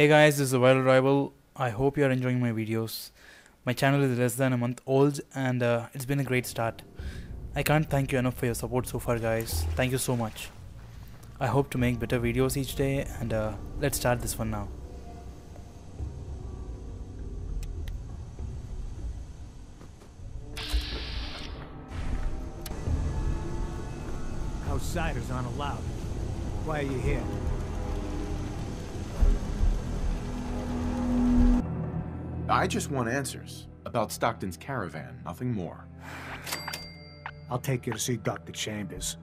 Hey guys, this is TheViralRival. I hope you are enjoying my videos. My channel is less than a month old and it's been a great start. I can't thank you enough for your support so far guys. Thank you so much. I hope to make better videos each day and let's start this one now. Outsiders aren't allowed. Why are you here? I just want answers about Stockton's caravan, nothing more. I'll take you to see Dr. Chambers.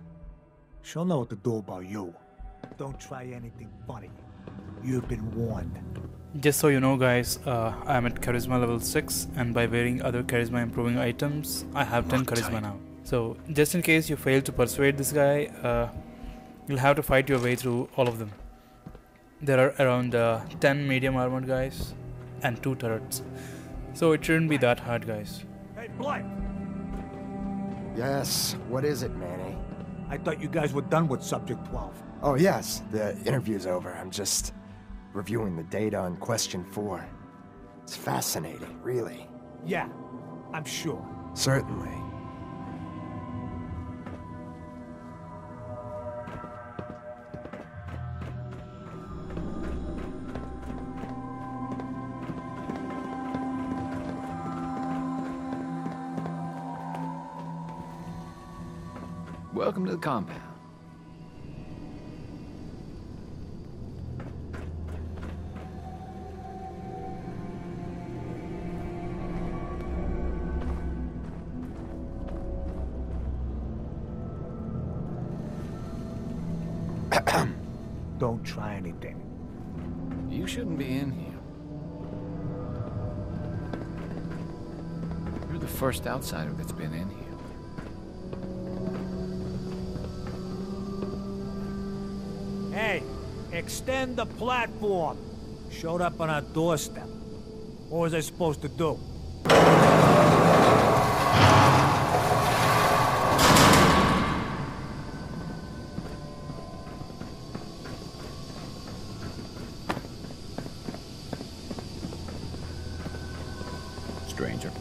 She'll know what to do about you. Don't try anything funny. You've been warned. Just so you know guys, I'm at Charisma level 6 and by wearing other Charisma improving items, I have 10 Charisma now. So just in case you fail to persuade this guy, you'll have to fight your way through all of them. There are around 10 medium armored guys and 2 turrets. So it shouldn't be that hard guys. Hey Blythe! Yes, what is it Manny? I thought you guys were done with Subject 12. Oh yes, the interview's over. I'm just reviewing the data on question 4. It's fascinating, really. Yeah, I'm sure. Certainly. Welcome to the compound. Don't try anything. You shouldn't be in here. You're the first outsider that's been in here. Hey, extend the platform. Showed up on our doorstep. What was I supposed to do? Stranger.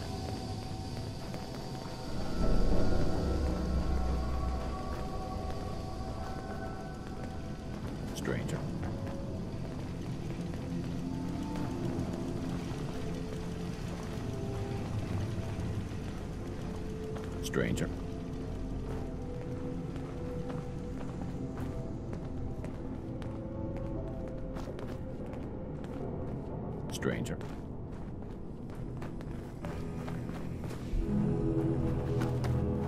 Stranger. Stranger. Stranger.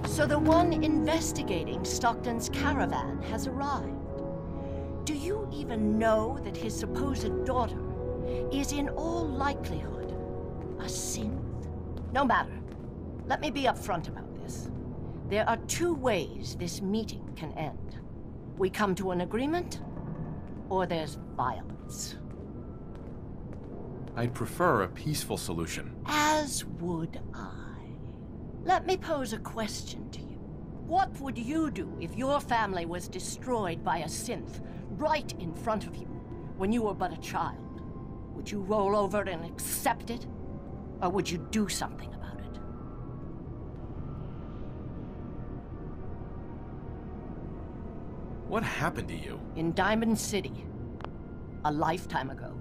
So the one investigating Stockton's caravan has arrived. Do you even know that his supposed daughter is in all likelihood a synth? No matter. Let me be upfront about this. There are two ways this meeting can end. We come to an agreement, or there's violence. I'd prefer a peaceful solution. As would I. Let me pose a question to you. What would you do if your family was destroyed by a synth? Right in front of you, when you were but a child. Would you roll over and accept it? Or would you do something about it? What happened to you? In Diamond City, a lifetime ago,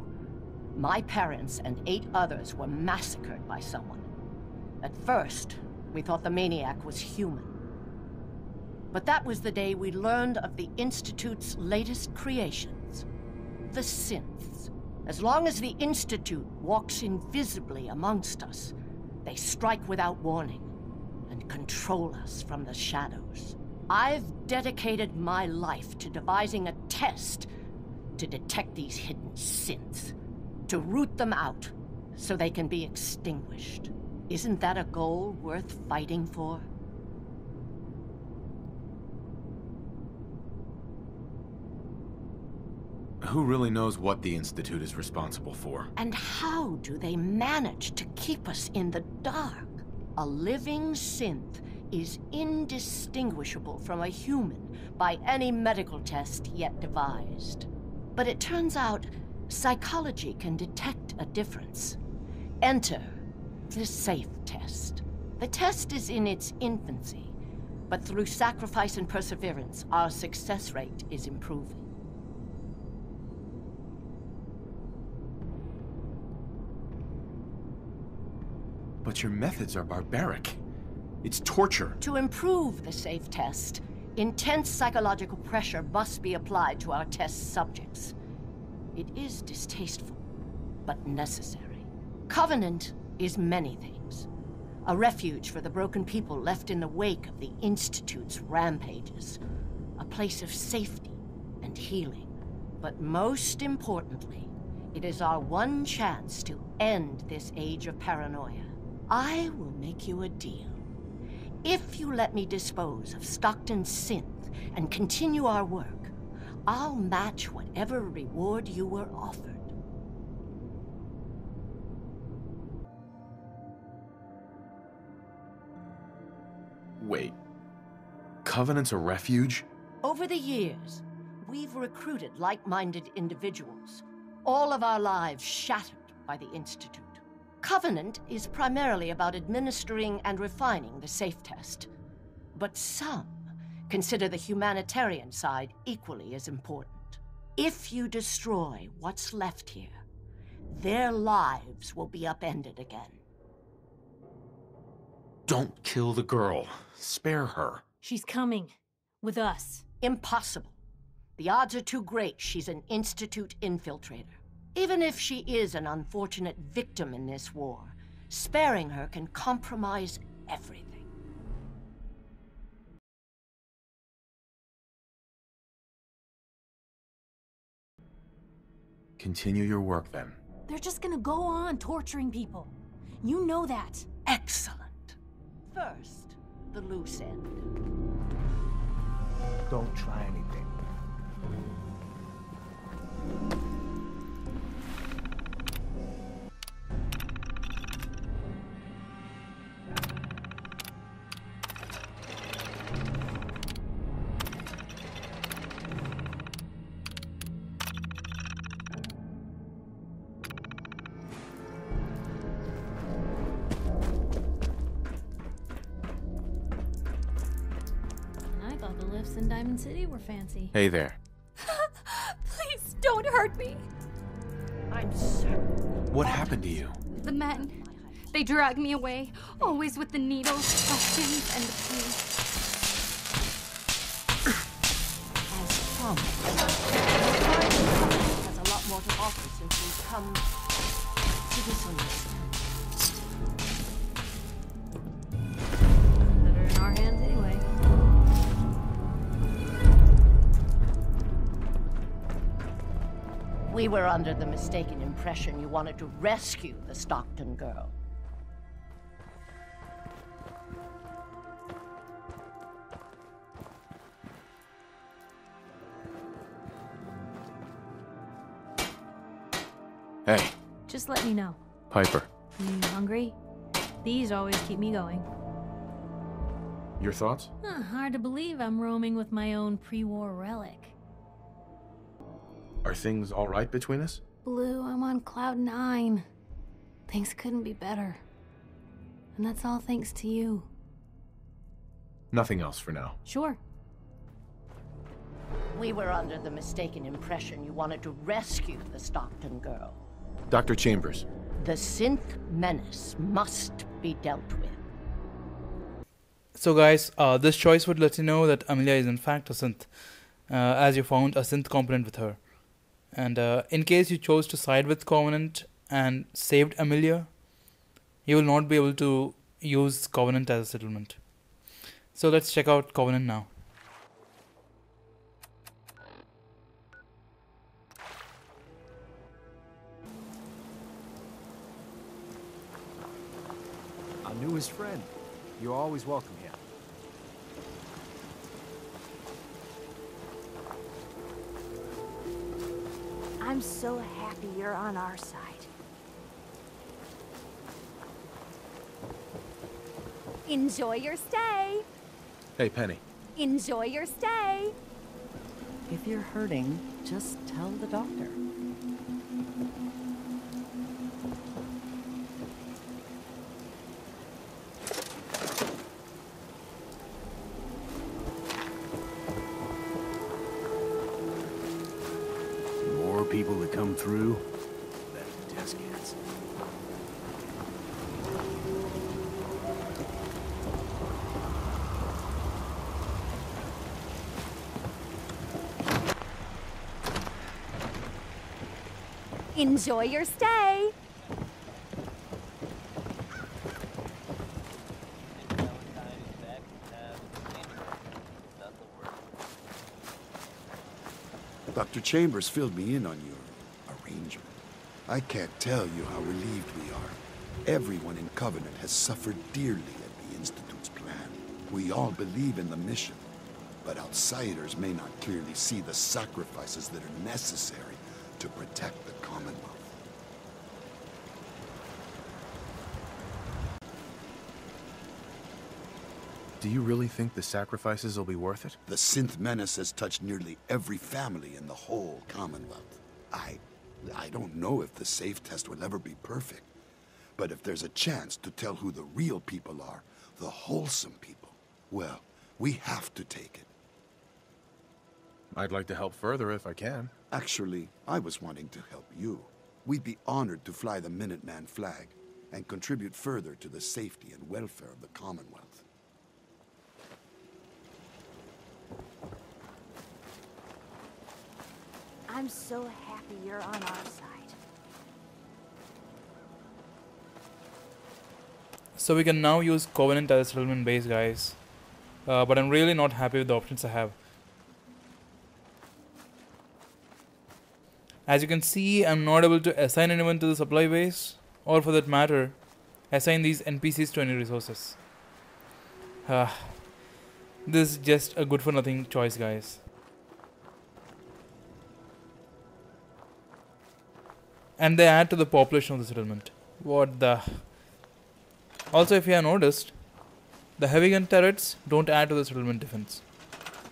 my parents and 8 others were massacred by someone. At first, we thought the maniac was human. But that was the day we learned of the Institute's latest creations, the Synths. As long as the Institute walks invisibly amongst us, they strike without warning and control us from the shadows. I've dedicated my life to devising a test to detect these hidden Synths, to root them out so they can be extinguished. Isn't that a goal worth fighting for? Who really knows what the Institute is responsible for? And how do they manage to keep us in the dark? A living synth is indistinguishable from a human by any medical test yet devised. But it turns out Psychology can detect a difference. Enter the safe test. The test is in its infancy, but through sacrifice and perseverance, our success rate is improving. But your methods are barbaric. It's torture. To improve the safe test, intense psychological pressure must be applied to our test subjects. It is distasteful, but necessary. Covenant is many things. A refuge for the broken people left in the wake of the Institute's rampages. A place of safety and healing. But most importantly, it is our one chance to end this age of paranoia. I will make you a deal. If you let me dispose of Stockton's synth and continue our work, I'll match whatever reward you were offered. Wait. Covenant's a refuge? Over the years, we've recruited like-minded individuals, all of our lives shattered by the Institute. Covenant is primarily about administering and refining the safe test. But some consider the humanitarian side equally as important. If you destroy what's left here, their lives will be upended again. Don't kill the girl. Spare her. She's coming. With us. Impossible. The odds are too great she's an Institute infiltrator. Even if she is an unfortunate victim in this war, sparing her can compromise everything. Continue your work, then. They're just gonna go on torturing people. You know that. Excellent. First, the loose end. Don't try anything. In Diamond City were fancy. Hey there. Please don't hurt me. I'm certain. What happened to you? The men. They dragged me away, always with the needles, questions, and the pain. As promised, the Covenant has a lot more to offer since we've come to this understanding. We were under the mistaken impression you wanted to rescue the Stockton girl. Hey. Just let me know. Piper. You hungry? These always keep me going. Your thoughts? Huh, hard to believe I'm roaming with my own pre-war relic. Are things all right between us? Blue, I'm on cloud 9. Things couldn't be better. And that's all thanks to you. Nothing else for now. Sure. We were under the mistaken impression you wanted to rescue the Stockton girl. Dr. Chambers. The synth menace must be dealt with. So guys, this choice would let you know that Amelia is in fact a synth, as you found a synth component with her. And in case you chose to side with Covenant and saved Amelia, you will not be able to use Covenant as a settlement. So let's check out Covenant now. Our newest friend. You're always welcome here. I'm so happy you're on our side. Enjoy your stay. Hey, Penny. Enjoy your stay. If you're hurting, just tell the doctor. come through? Enjoy your stay. Dr. Chambers filled me in on your arrangement. I can't tell you how relieved we are. Everyone in Covenant has suffered dearly at the Institute's plan. We all believe in the mission, but outsiders may not clearly see the sacrifices that are necessary to protect the Commonwealth. Do you really think the sacrifices will be worth it? The Synth menace has touched nearly every family in the whole Commonwealth. I don't know if the safe test will ever be perfect, but if there's a chance to tell who the real people are, the wholesome people, well, we have to take it. I'd like to help further if I can. Actually, I was wanting to help you. We'd be honored to fly the Minuteman flag and contribute further to the safety and welfare of the Commonwealth. I'm so happy you're on our side. So we can now use Covenant as a settlement base, guys. But I'm really not happy with the options I have. As you can see, I'm not able to assign anyone to the supply base, or for that matter, assign these NPCs to any resources. This is just a good for nothing choice, guys. And they add to the population of the settlement. What the... Also, if you have noticed, the heavy gun turrets don't add to the settlement defense.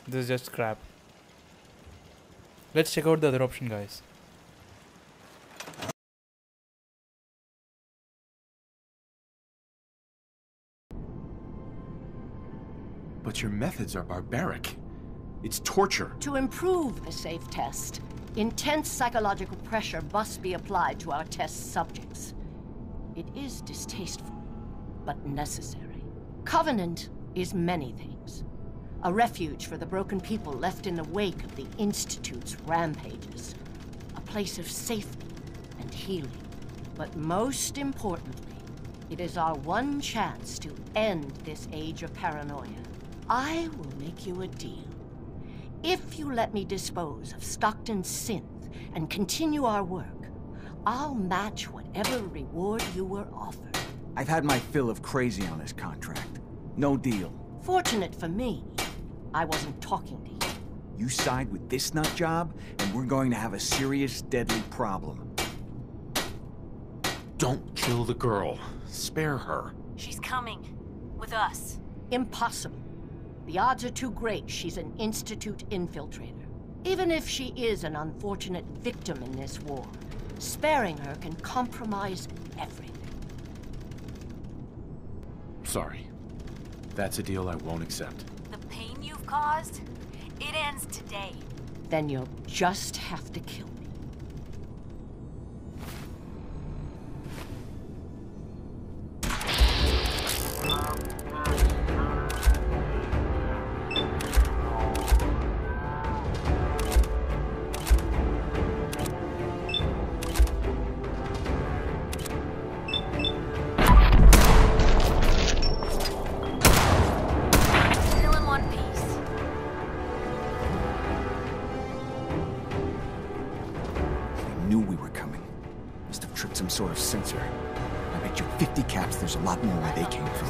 This is just crap. Let's check out the other option, guys. But your methods are barbaric. It's torture. To improve the safe test, intense psychological pressure must be applied to our test subjects. It is distasteful, but necessary. Covenant is many things. A refuge for the broken people left in the wake of the Institute's rampages. A place of safety and healing. But most importantly, it is our one chance to end this age of paranoia. I will make you a deal. If you let me dispose of Stockton's synth and continue our work, I'll match whatever reward you were offered. I've had my fill of crazy on this contract. No deal. Fortunate for me, I wasn't talking to you. You side with this nut job, and we're going to have a serious, deadly problem. Don't kill the girl. Spare her. She's coming. With us. Impossible. The odds are too great she's an Institute infiltrator. Even if she is an unfortunate victim in this war, sparing her can compromise everything. Sorry. That's a deal I won't accept. The pain you've caused? It ends today. Then you'll just have to kill me. Sort of sensor. I bet you 50 caps there's a lot more where they came from.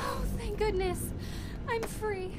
Oh, thank goodness. I'm free.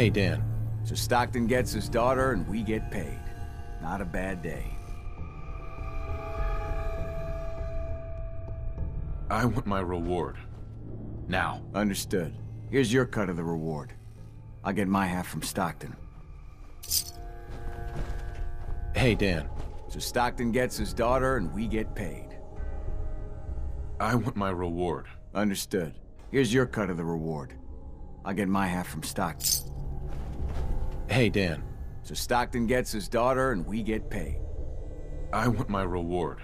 Hey, Dan. So Stockton gets his daughter and we get paid. Not a bad day. I want my reward. Now. Understood. Here's your cut of the reward. I'll get my half from Stockton. Hey, Dan. So Stockton gets his daughter and we get paid. I want my reward. Understood. Here's your cut of the reward. I'll get my half from Stockton. Hey, Dan. So Stockton gets his daughter and we get paid. I want my reward.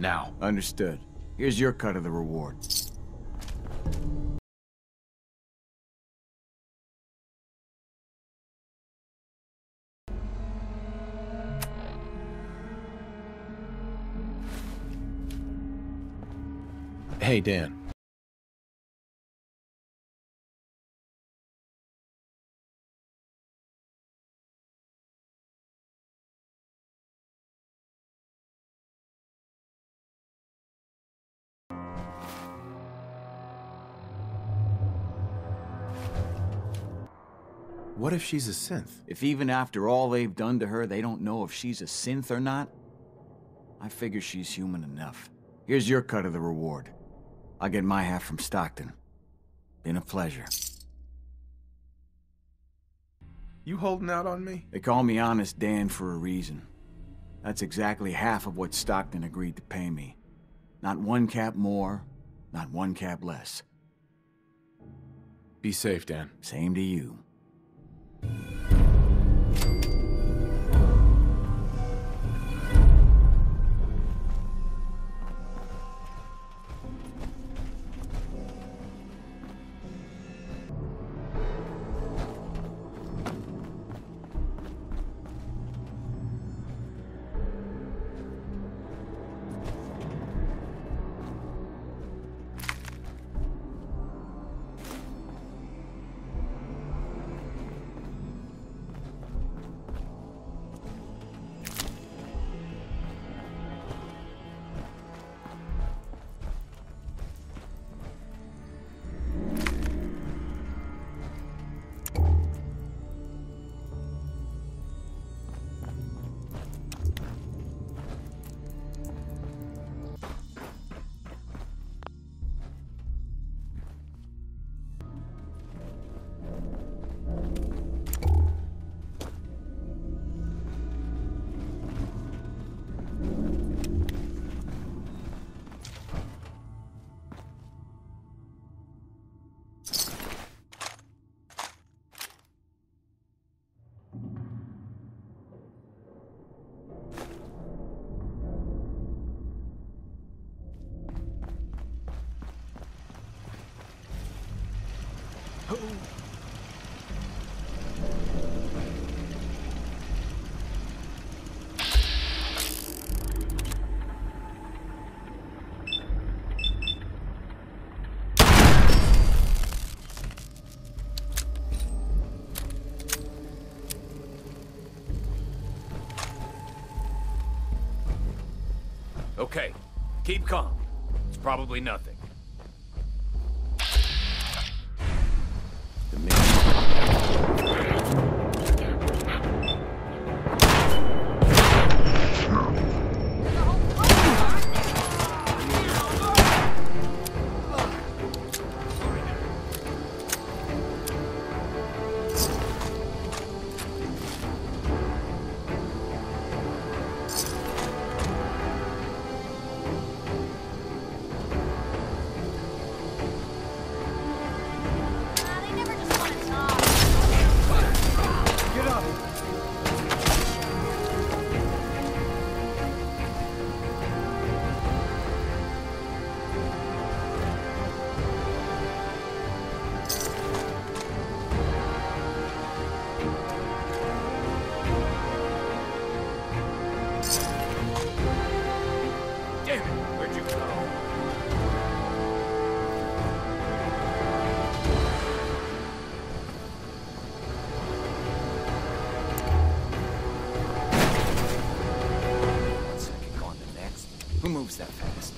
Now. Understood. Here's your cut of the reward. Hey, Dan. What if she's a synth? If even after all they've done to her, they don't know if she's a synth or not, I figure she's human enough. Here's your cut of the reward. I'll get my half from Stockton. Been a pleasure. You holding out on me? They call me Honest Dan for a reason. That's exactly half of what Stockton agreed to pay me. Not one cap more, not one cap less. Be safe, Dan. Same to you. Okay, keep calm. It's probably nothing. That fast.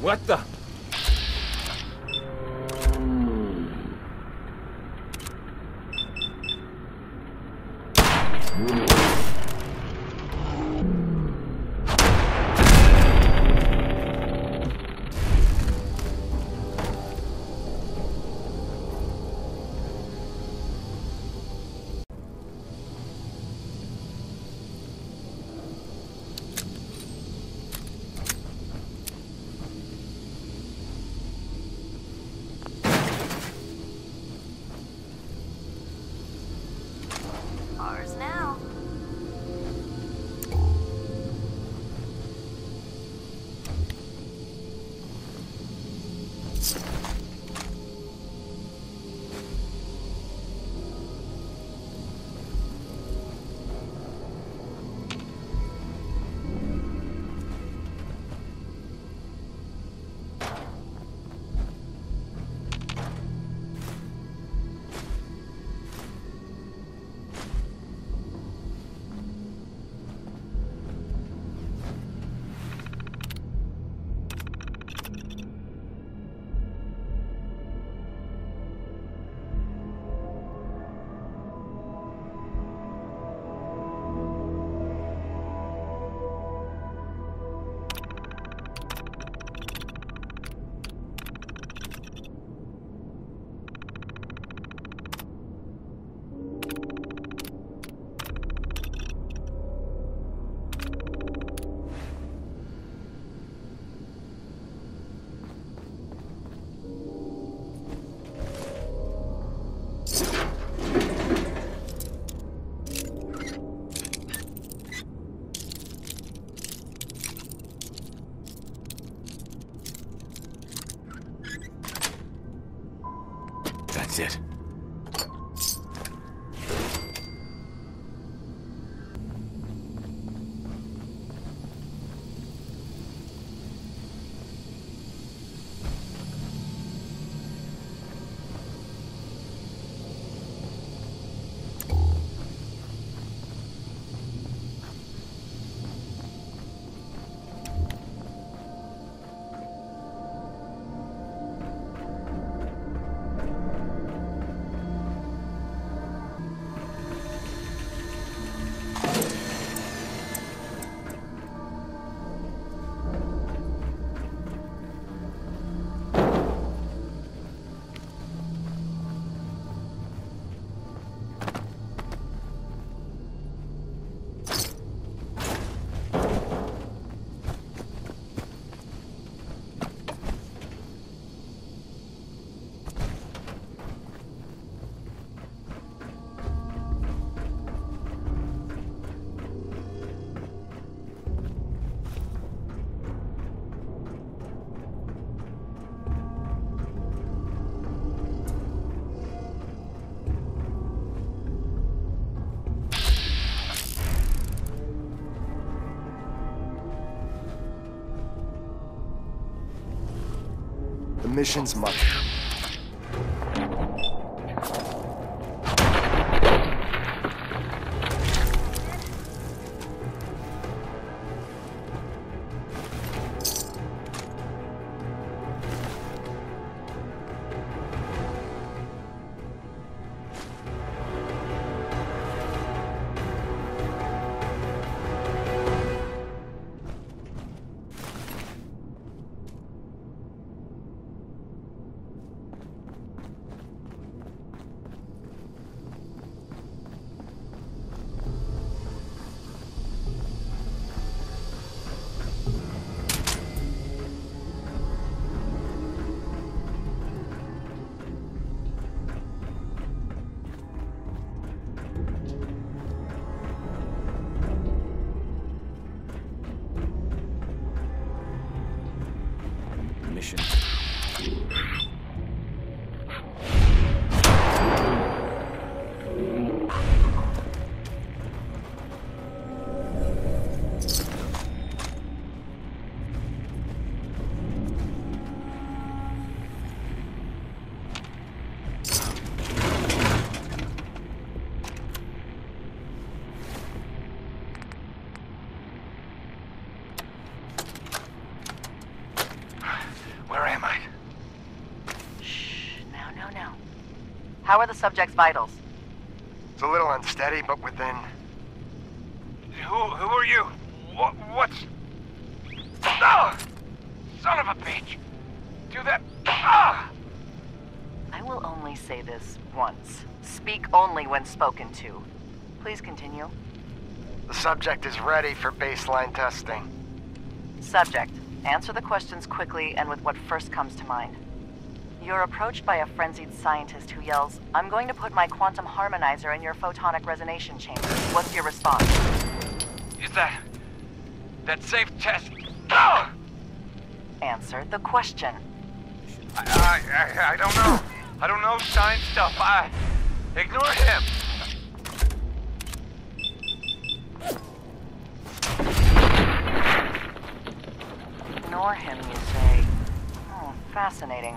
What the? Missions must. How are the subject's vitals? It's a little unsteady, but within. Who are you? What's... Ah! Son of a bitch! Do that... Ah! I will only say this once. Speak only when spoken to. Please continue. The subject is ready for baseline testing. Subject, answer the questions quickly and with what first comes to mind. You're approached by a frenzied scientist who yells, "I'm going to put my quantum harmonizer in your photonic resonation chamber." What's your response? Is that safe test? Ah! Answer the question. I don't know. I don't know science stuff. I... Ignore him! Ignore him, you say? Oh, fascinating.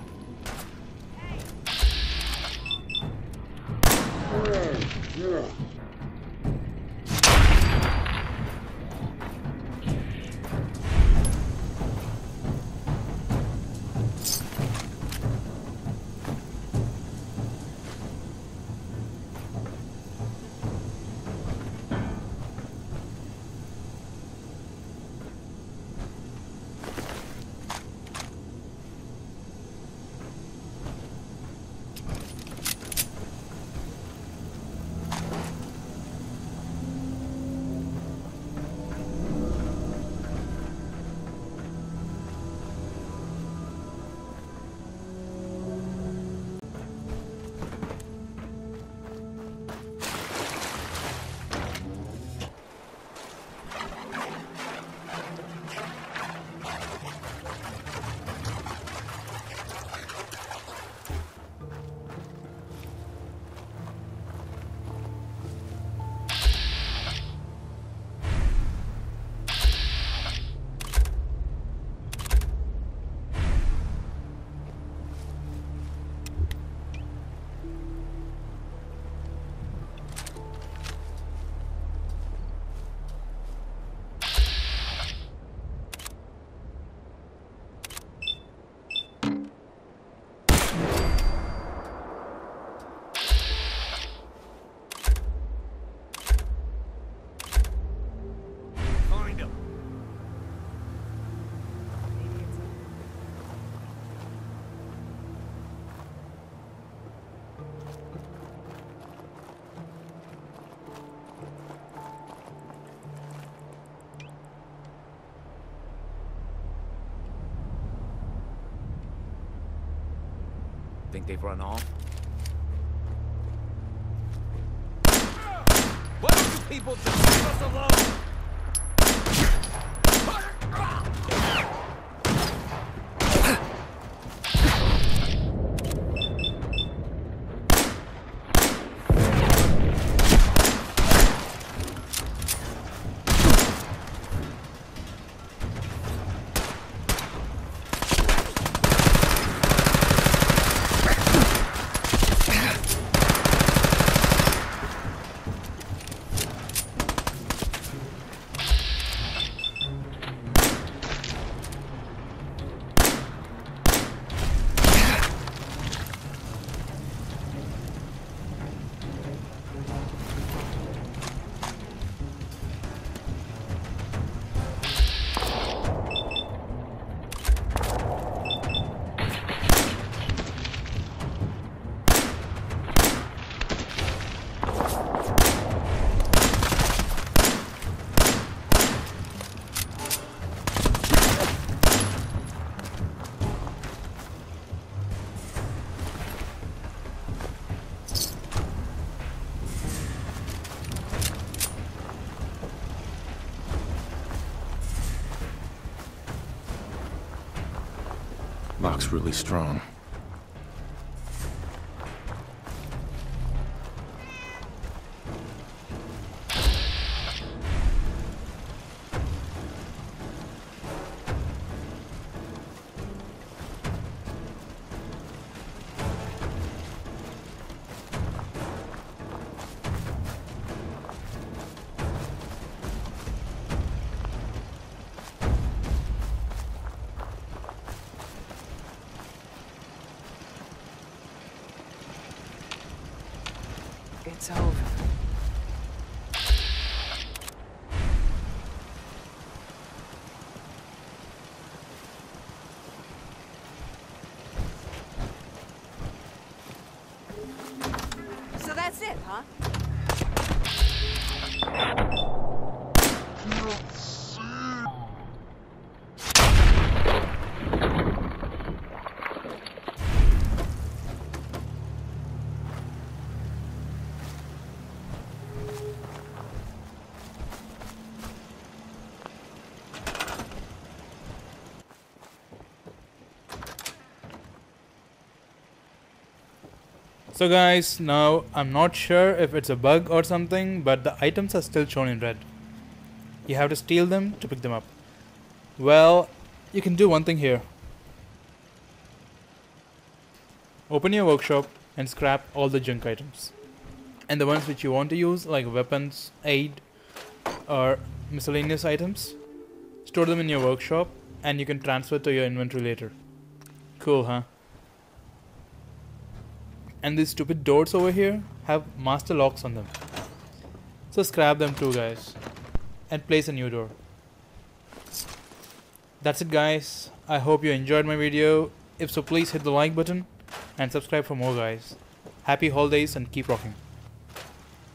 Think they've run off? What are you people doing? Leave us alone! Looks really strong. It's over. So that's it, huh? So guys, now I'm not sure if it's a bug or something, but the items are still shown in red. You have to steal them to pick them up. Well, you can do one thing here. Open your workshop and scrap all the junk items. And the ones which you want to use, like weapons, aid, or miscellaneous items, store them in your workshop and you can transfer to your inventory later. Cool, huh? And these stupid doors over here have master locks on them. So scrap them too, guys. And place a new door. That's it, guys. I hope you enjoyed my video. If so, please hit the like button and subscribe for more, guys. Happy holidays and keep rocking.